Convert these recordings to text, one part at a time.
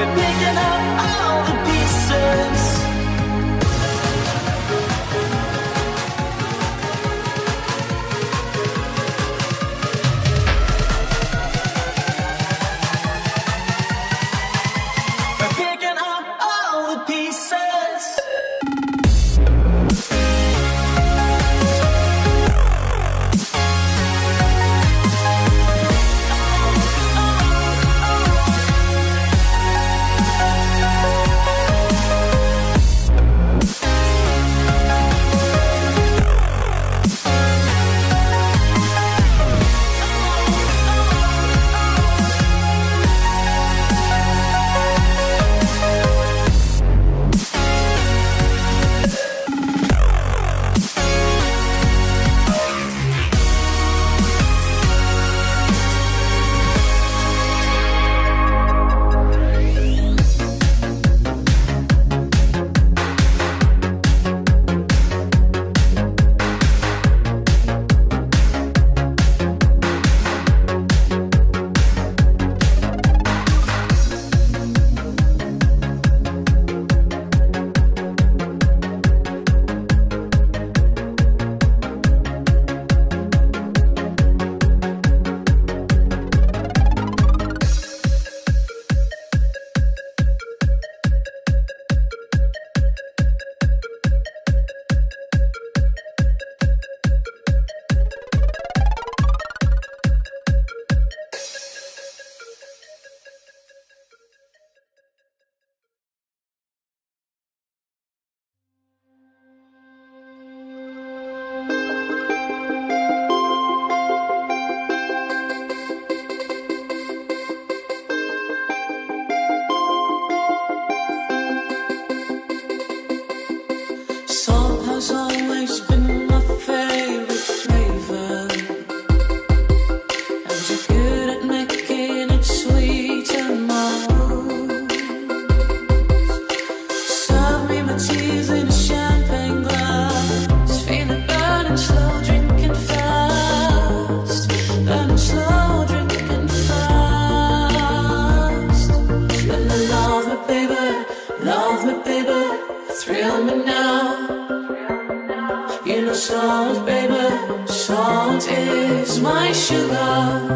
We're picking up all the pieces. Salt, baby, salt is my sugar.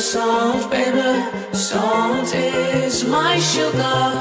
Salt, baby, salt is my sugar.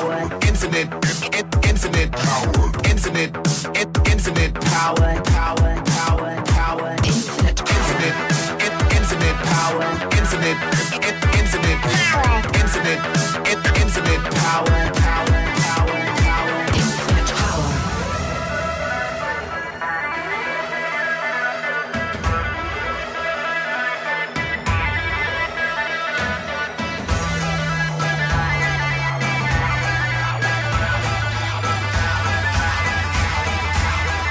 power, infinite power, infinite power, power, infinite power, infinite power, infinite power, power, infinite power.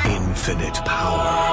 Infinite power.